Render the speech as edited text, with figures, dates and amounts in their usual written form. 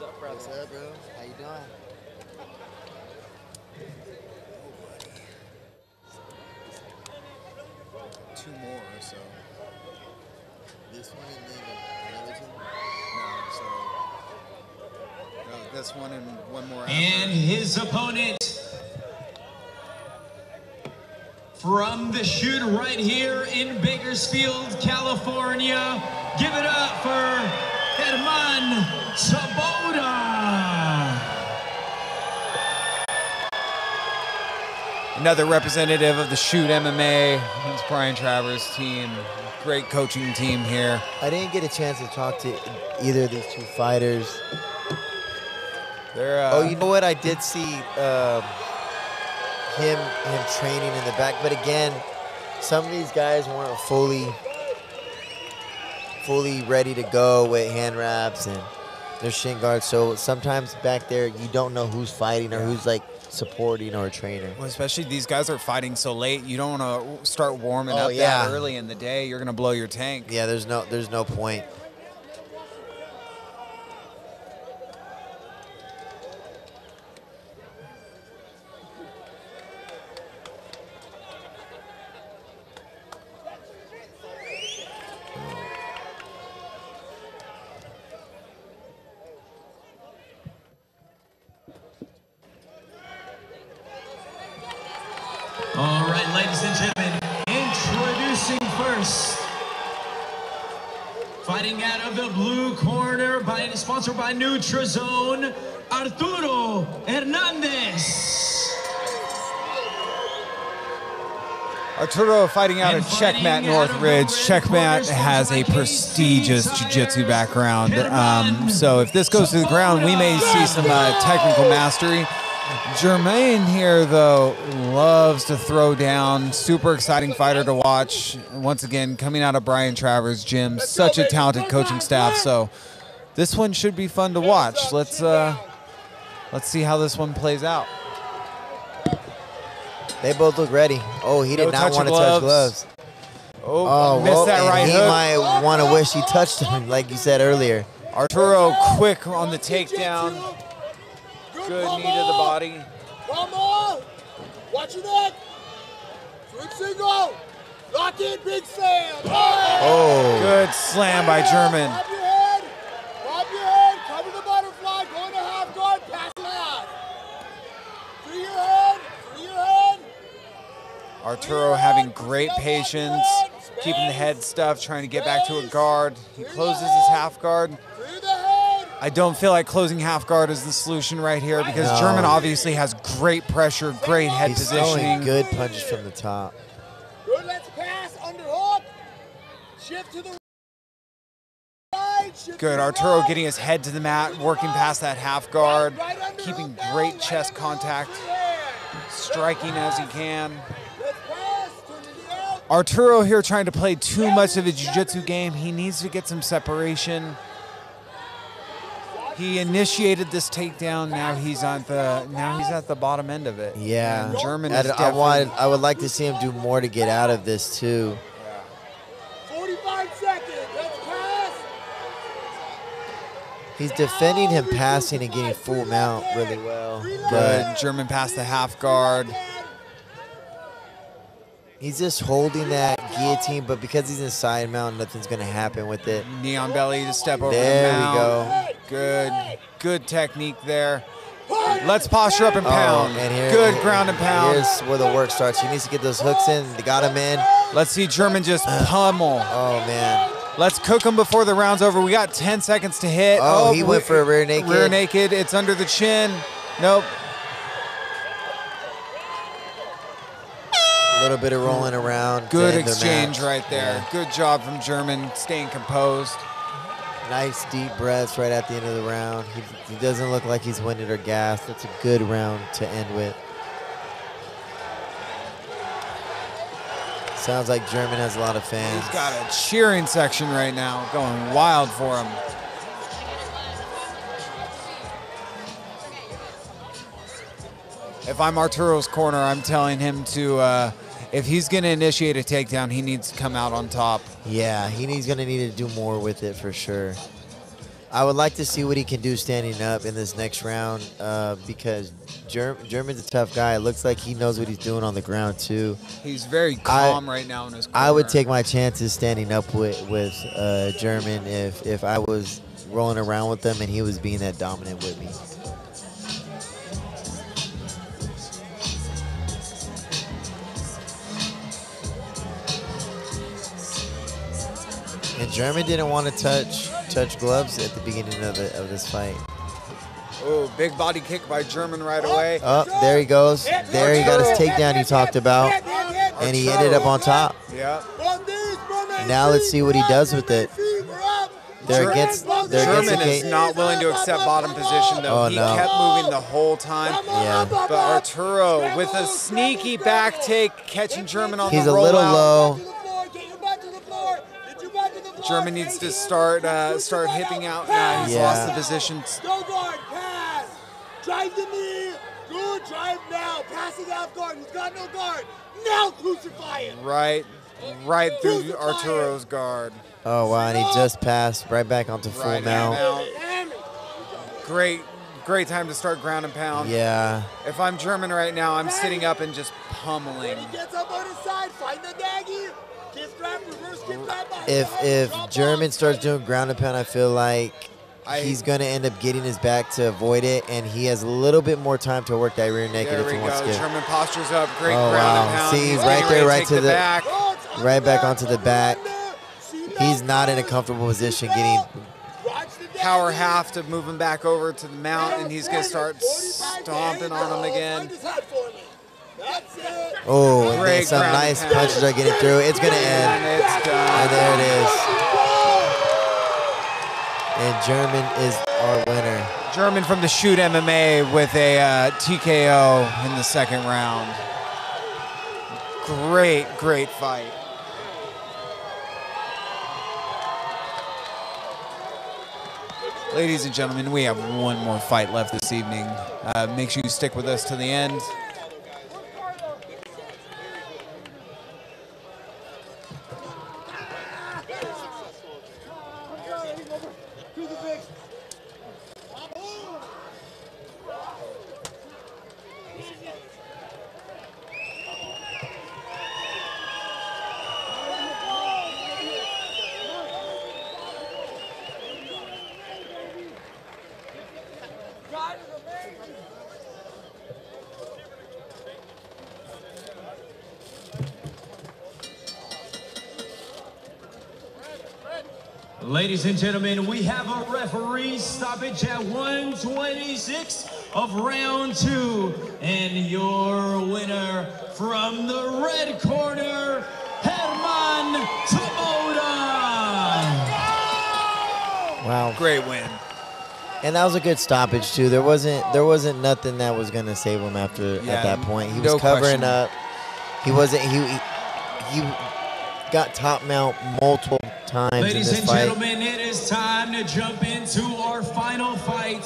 What's up, brother? What's up, bro? How you doing? Two more or so. This one and then another two? No, so... No, that's one and one more. And his opponent... From the shoot right here in Bakersfield, California, give it up for German Taboada. Another representative of the Shoot MMA. It's Brian Travers' team. Great coaching team here. I didn't get a chance to talk to either of these two fighters. They're, oh, you know what? I did see... him training in the back, but again, some of these guys weren't fully ready to go with hand wraps and their shin guards, so sometimes back there you don't know who's fighting or who's like supporting or a trainer. Well, especially these guys are fighting so late, you don't want to start warming up that early in the day. You're gonna blow your tank. Yeah, there's no point. All right, ladies and gentlemen, introducing first, fighting out of the blue corner, sponsored by NutraZone, Arturo Hernandez. Arturo fighting out of Checkmat Northridge. Checkmat has a prestigious jiu-jitsu background, so if this goes to the ground, we may see some technical mastery. Germain here, though, loves to throw down. Super exciting fighter to watch. Once again, coming out of Brian Travers' gym. Such a talented coaching staff. So this one should be fun to watch. Let's see how this one plays out. They both look ready. Oh, he did not want to touch gloves. Oh, missed that right hook. He might want to wish he touched him, like you said earlier. Arturo quick on the takedown. Good knee to the body. One more. Watch your neck. Swing single. Lock in, big slam. Oh. Good slam by German. Bob your head. Bob your head. Cover the butterfly. Go into half guard. Pass it out. Through your head. Through your head. Arturo having great patience. Keeping the head stuffed. Trying to get back to a guard. He closes his half guard. I don't feel like closing half guard is the solution right here because German obviously has great pressure, great head positioning. Good punches from the top. Good, let's pass, underhook, shift to the right. Good, Arturo getting his head to the mat, working past that half guard, keeping great chest contact, striking as he can. Arturo here trying to play too much of a jiu-jitsu game. He needs to get some separation. He initiated this takedown. Now he's at the bottom end of it. Yeah, and German. I would like to see him do more to get out of this too. 45 seconds. Let's pass. He's defending him passing and getting full mount really well. Good. German passed the half guard. He's just holding that guillotine, but because he's in side mount, nothing's going to happen with it. Knee on belly to step over the mount. There we go. Good technique there. Let's posture up and pound. Oh, and here, good ground and pound. Here's where the work starts. He needs to get those hooks in. They got him in. Let's see German just pummel. Oh, man. Let's cook him before the round's over. We got 10 seconds to hit. Oh, he went for a rear naked. Rear naked. It's under the chin. Nope. A little bit of rolling around. Good exchange right there. Yeah. Good job from German, staying composed. Nice deep breaths right at the end of the round. He doesn't look like he's winded or gassed. That's a good round to end with. Sounds like German has a lot of fans. He's got a cheering section right now going wild for him. If I'm Arturo's corner, I'm telling him to... if he's going to initiate a takedown, he needs to come out on top. Yeah, he's going to need to do more with it for sure. I would like to see what he can do standing up in this next round because German's a tough guy. It looks like he knows what he's doing on the ground, too. He's very calm right now in his corner. I would take my chances standing up with German if I was rolling around with him and he was being that dominant with me. And German didn't want to touch gloves at the beginning of this fight. Oh, big body kick by German right away. Oh, there he goes. There he got his takedown he talked about. And he ended up on top. Yeah. Now let's see what he does with it. German is not willing to accept bottom position, though. Oh, he kept moving the whole time. Yeah. But Arturo with a sneaky back take, catching German on the rollout. He's a little low. German needs to start hipping out. He's lost the position. Go guard, pass. Drive to me. Good drive now. Pass it off guard. He's got no guard. Now crucify him. Right through Arturo's guard. Oh wow, and he just passed right back onto full mount. Great time to start ground and pound. Yeah. If I'm German right now, I'm sitting up and just pummeling. When he gets up on his side, find the daggy. If German starts doing ground and pound, I feel like he's going to end up getting his back to avoid it, and he has a little bit more time to work that rear naked if he wants to. German postures up, great ground and pound. See, he's right there, right to the back. Right back onto the back. He's not in a comfortable position getting power half to move him back over to the mount, and he's going to start stomping on him again. Oh, and then some nice punches are getting through. It's going to end. And there it is. And German is our winner. German from the Shoot MMA with a TKO in the second round. Great fight. Ladies and gentlemen, we have one more fight left this evening. Make sure you stick with us to the end. Ladies and gentlemen, we have a referee stoppage at 1:26 of round 2. And your winner from the red corner, German Taboada. Wow. Great win. And that was a good stoppage too. There wasn't nothing that was gonna save him at that point. He was covering up. He wasn't he got top mount multiple times. Ladies and gentlemen, it is time to jump into our final fight.